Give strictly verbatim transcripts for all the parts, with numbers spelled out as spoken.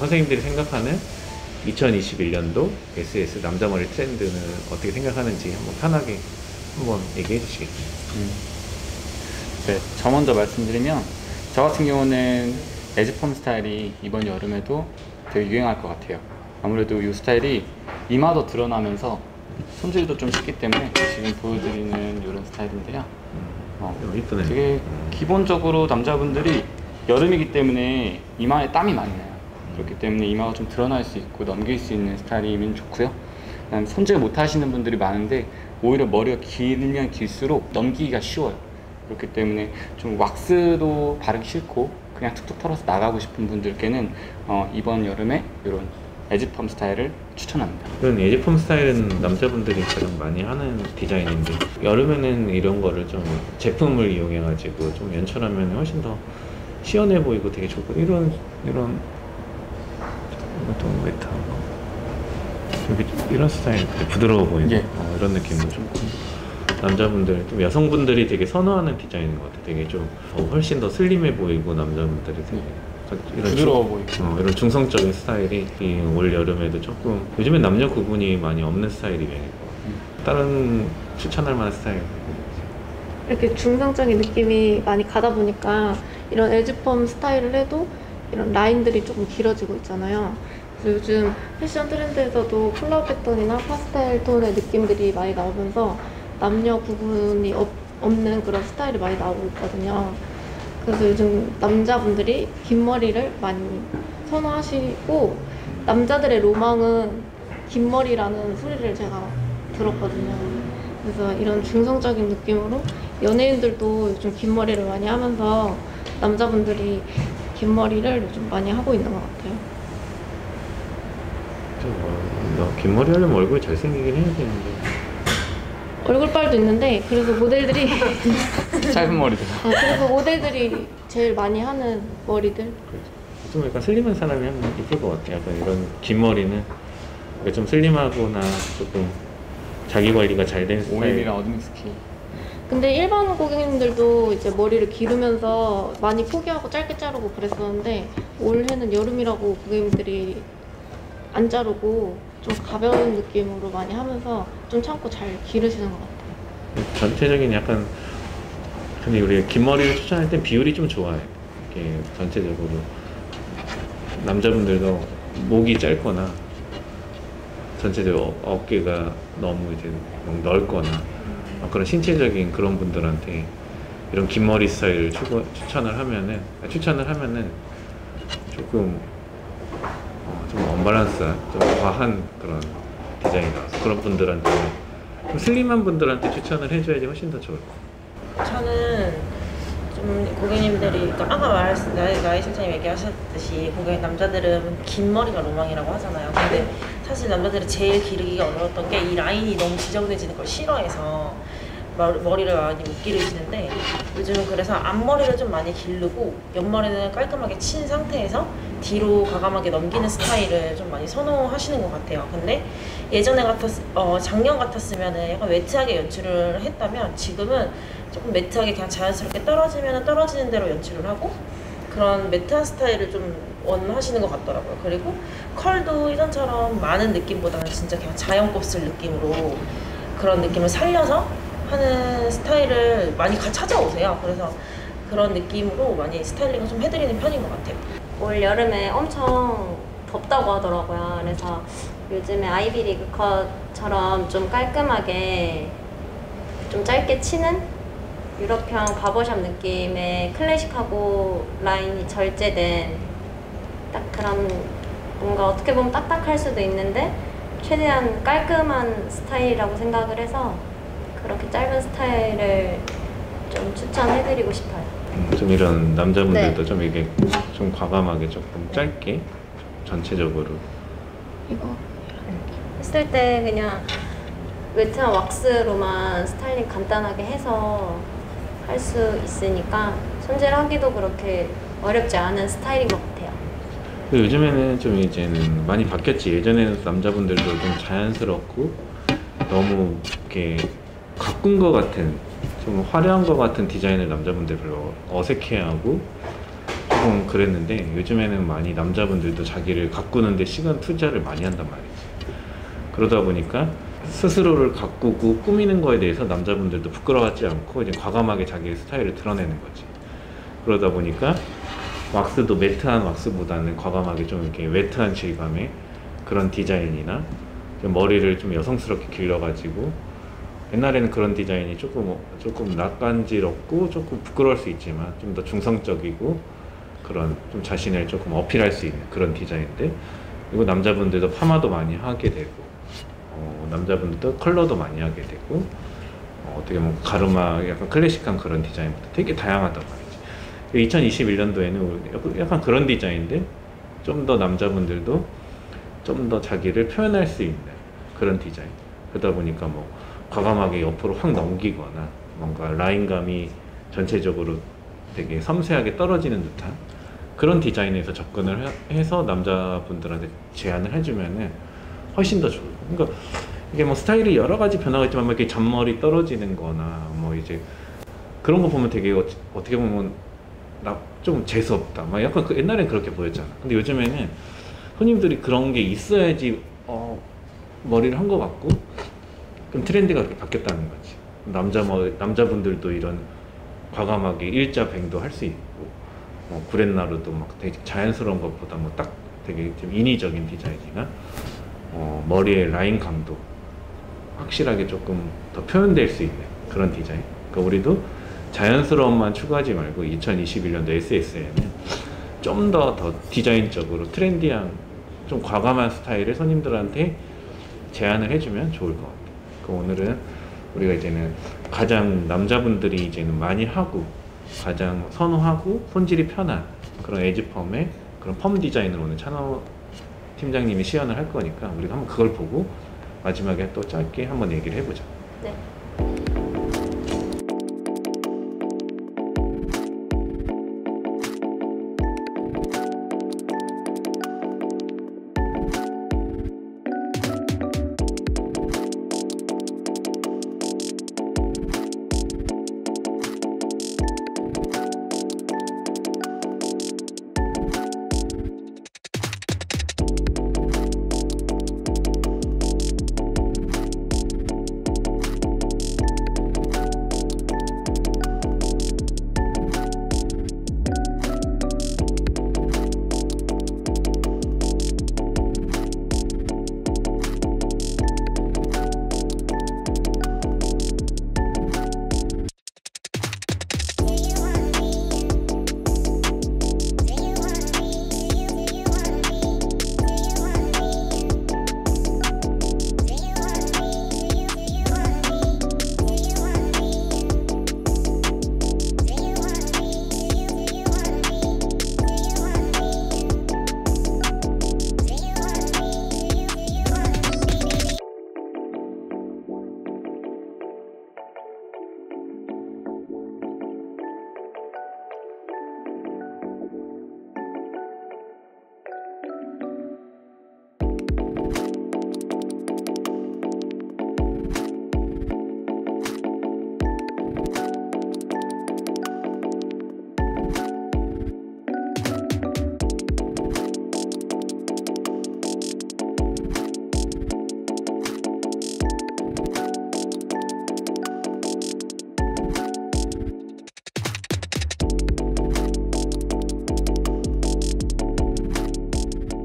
선생님들이 생각하는 이천이십일 년도 에스에스 남자머리 트렌드는 어떻게 생각하는지 한번 편하게 한번 얘기해 주시겠죠? 음. 네, 저 먼저 말씀드리면 저 같은 경우는 애즈펌 스타일이 이번 여름에도 되게 유행할 것 같아요. 아무래도 이 스타일이 이마도 드러나면서 손질도 좀 쉽기 때문에 지금 보여드리는 이런 스타일인데요. 어, 이쁘네. 되게 기본적으로 남자분들이 여름이기 때문에 이마에 땀이 많이 나요. 그렇기 때문에 이마가 좀 드러날 수 있고 넘길 수 있는 스타일이면 좋고요. 그다음에 손질 못 하시는 분들이 많은데 오히려 머리가 길면 길수록 넘기기가 쉬워요. 그렇기 때문에 좀 왁스도 바르기 싫고 그냥 툭툭 털어서 나가고 싶은 분들께는 어, 이번 여름에 이런 애즈펌 스타일을 추천합니다. 이런 애즈펌 스타일은 남자분들이 가장 많이 하는 디자인인데 여름에는 이런 거를 좀 제품을 이용해가지고 좀 연출하면 훨씬 더 시원해 보이고 되게 좋고 이런 이런 이것도 메타 이런 스타일 부드러워 보이고 예. 어, 이런 느낌은 좀 남자분들 좀 여성분들이 되게 선호하는 디자인인 것 같아요. 되게 좀 어, 훨씬 더 슬림해 보이고 남자분들이 되게 이런 부드러워 보이고 어, 이런 중성적인 스타일이 이 올 여름에도 조금 요즘엔 남녀 구분이 많이 없는 스타일이 유행이고 다른 추천할 만한 스타일 이렇게 중성적인 느낌이 많이 가다 보니까 이런 애즈펌 스타일을 해도 이런 라인들이 조금 길어지고 있잖아요. 그래서 요즘 패션 트렌드에서도 콜라보 패턴이나 파스텔 톤의 느낌들이 많이 나오면서 남녀 구분이 없, 없는 그런 스타일이 많이 나오고 있거든요. 그래서 요즘 남자분들이 긴 머리를 많이 선호하시고 남자들의 로망은 긴 머리라는 소리를 제가 들었거든요. 그래서 이런 중성적인 느낌으로 연예인들도 요즘 긴 머리를 많이 하면서 남자분들이 긴 머리를 요즘 많이 하고 있는 것 같아요. 어, 나 긴 머리 하려면 얼굴이 잘생기긴 해야 되는데 얼굴빨도 있는데 그래서 모델들이 짧은 머리들 어, 그래서 모델들이 제일 많이 하는 머리들 좀 약간 슬림한 사람이 하면 이쁠 것 같아요. 약간 이런 긴 머리는 좀 슬림하거나 조금 자기 관리가 잘된 오일이랑 어둠 스킨 근데 일반 고객님들도 이제 머리를 기르면서 많이 포기하고 짧게 자르고 그랬었는데 올해는 여름이라고 고객님들이 안 자르고 좀 가벼운 느낌으로 많이 하면서 좀 참고 잘 기르시는 것 같아요. 전체적인 약간 근데 우리 긴 머리를 추천할 땐 비율이 좀 좋아요. 이렇게 전체적으로 남자분들도 목이 짧거나 전체적으로 어깨가 너무 이제 넓거나 그런 신체적인 그런 분들한테 이런 긴 머리 스타일을 추구, 추천을 하면은 추천을 하면은 조금 어, 좀 언밸런스한 좀 과한 그런 디자인 나와서 그런 분들한테 좀 슬림한 분들한테 추천을 해줘야지 훨씬 더 좋을 것 같아요. 저는 좀 고객님들이 아까 말씀 나이 실장님 얘기하셨듯이 고객 남자들은 긴 머리가 로망이라고 하잖아요. 근데 사실 남자들이 제일 기르기가 어려웠던 게 이 라인이 너무 지정돼지는 걸 싫어해서 머리를 많이 못 기르시는데 요즘은 그래서 앞머리를 좀 많이 기르고 옆머리는 깔끔하게 친 상태에서 뒤로 과감하게 넘기는 스타일을 좀 많이 선호하시는 것 같아요. 근데 예전에 같았, 어, 작년 같았으면 약간 매트하게 연출을 했다면 지금은 조금 매트하게 그냥 자연스럽게 떨어지면 떨어지는 대로 연출을 하고 그런 매트한 스타일을 좀 원하시는 것 같더라고요. 그리고 컬도 예전처럼 많은 느낌보다는 진짜 그냥 자연 곱슬 느낌으로 그런 느낌을 살려서 하는 스타일을 많이 찾아오세요. 그래서 그런 느낌으로 많이 스타일링을 좀 해드리는 편인 것 같아요. 올 여름에 엄청 덥다고 하더라고요. 그래서 요즘에 아이비리그 컷처럼 좀 깔끔하게 좀 짧게 치는 유럽형 바버샵 느낌의 클래식하고 라인이 절제된 딱 그런 뭔가 어떻게 보면 딱딱할 수도 있는데 최대한 깔끔한 스타일이라고 생각을 해서 그렇게 짧은 스타일을 좀 추천해드리고 싶어요. 음, 좀 이런 남자분들도 네. 좀 이게 좀 과감하게 조금 네. 짧게 전체적으로 이거 했을 때 그냥 매트한 왁스로만 스타일링 간단하게 해서 할 수 있으니까 손질하기도 그렇게 어렵지 않은 스타일인 것 같아요. 요즘에는 좀 이제는 많이 바뀌었지. 예전에는 남자분들도 좀 자연스럽고 너무 이렇게 가꾼 것 같은 좀 화려한 것 같은 디자인을 남자분들 별로 어색해하고 조금 그랬는데 요즘에는 많이 남자분들도 자기를 가꾸는데 시간 투자를 많이 한단 말이지. 그러다 보니까 스스로를 가꾸고 꾸미는 거에 대해서 남자분들도 부끄러워하지 않고 이제 과감하게 자기의 스타일을 드러내는 거지. 그러다 보니까 왁스도 매트한 왁스보다는 과감하게 좀 이렇게 웨트한 질감의 그런 디자인이나 좀 머리를 좀 여성스럽게 길러가지고, 옛날에는 그런 디자인이 조금 조금 낯간지럽고 조금 부끄러울 수 있지만 좀 더 중성적이고 그런 좀 자신을 조금 어필할 수 있는 그런 디자인인데, 그리고 남자분들도 파마도 많이 하게 되고 어, 남자분들도 컬러도 많이 하게 되고 어, 어떻게 보면 가르마 약간 클래식한 그런 디자인부터 되게 다양하단 말이지. 이천이십일 년도에는 약간 그런 디자인인데 좀 더 남자분들도 좀 더 자기를 표현할 수 있는 그런 디자인. 그러다 보니까 뭐 과감하게 옆으로 확 넘기거나 뭔가 라인감이 전체적으로 되게 섬세하게 떨어지는 듯한 그런 디자인에서 접근을 해서 남자분들한테 제안을 해주면은 훨씬 더 좋아요. 그러니까 이게 뭐 스타일이 여러 가지 변화가 있지만 막 이렇게 잔머리 떨어지는 거나 뭐 이제 그런 거 보면 되게 어, 어떻게 보면 나 좀 재수없다 막 약간 그 옛날엔 그렇게 보였잖아. 근데 요즘에는 손님들이 그런 게 있어야지 어, 머리를 한 거 같고 그럼 트렌드가 그렇게 바뀌었다는 거지. 남자 머리, 남자분들도 이런 과감하게 일자뱅도 할 수 있고 뭐 구렛나루도 막 되게 자연스러운 것보다 뭐 딱 되게 좀 인위적인 디자인이나 어, 머리의 라인 강도 확실하게 조금 더 표현될 수 있는 그런 디자인. 그러니까 우리도 자연스러움만 추구하지 말고 이천이십일 년도 에스에스에는 좀 더 더 디자인적으로 트렌디한 좀 과감한 스타일을 손님들한테 제안을 해주면 좋을 것 같아요. 그 오늘은 우리가 이제는 가장 남자분들이 이제는 많이 하고 가장 선호하고 손질이 편한 그런 애즈펌의 그런 펌 디자인을 오늘 찬호 팀장님이 시연을 할 거니까 우리가 한번 그걸 보고 마지막에 또 짧게 한번 얘기를 해보자. 네.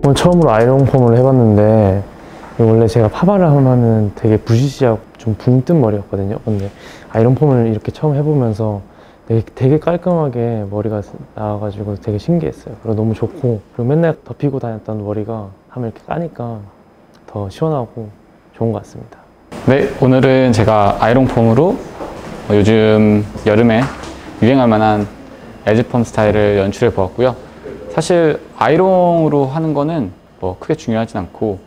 오늘 처음으로 아이롱펌을 해봤는데, 원래 제가 파마를 하면은 되게 부시시하고 좀 붕뜬 머리였거든요. 근데 아이롱펌을 이렇게 처음 해보면서 되게, 되게 깔끔하게 머리가 나와가지고 되게 신기했어요. 그리고 너무 좋고, 그리고 맨날 덮이고 다녔던 머리가 하면 이렇게 까니까 더 시원하고 좋은 것 같습니다. 네, 오늘은 제가 아이롱펌으로 요즘 여름에 유행할 만한 애즈펌 스타일을 연출해 보았고요. 사실 아이롱으로 하는 거는 뭐 크게 중요하진 않고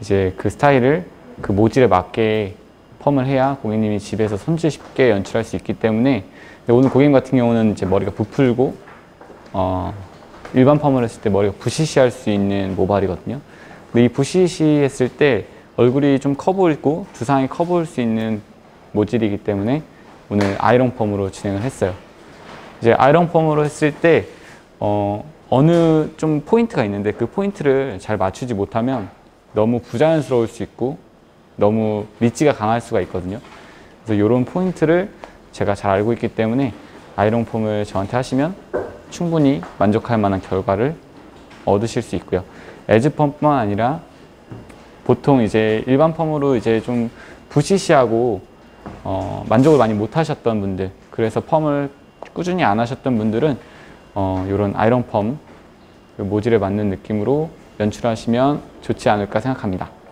이제 그 스타일을 그 모질에 맞게 펌을 해야 고객님이 집에서 손질 쉽게 연출할 수 있기 때문에, 오늘 고객님 같은 경우는 이제 머리가 부풀고 어 일반 펌을 했을 때 머리가 부시시할 수 있는 모발이거든요. 근데 이 부시시했을 때 얼굴이 좀 커 보이고 두상이 커 보일 수 있는 모질이기 때문에 오늘 아이롱 펌으로 진행을 했어요. 이제 아이롱 펌으로 했을 때 어 어느 좀 포인트가 있는데 그 포인트를 잘 맞추지 못하면 너무 부자연스러울 수 있고 너무 리치가 강할 수가 있거든요. 그래서 이런 포인트를 제가 잘 알고 있기 때문에 아이롱펌을 저한테 하시면 충분히 만족할 만한 결과를 얻으실 수 있고요. 애즈펌뿐만 아니라 보통 이제 일반 펌으로 이제 좀 부시시하고 어 만족을 많이 못 하셨던 분들, 그래서 펌을 꾸준히 안 하셨던 분들은 어 이런 아이롱펌 모질에 맞는 느낌으로 연출하시면 좋지 않을까 생각합니다.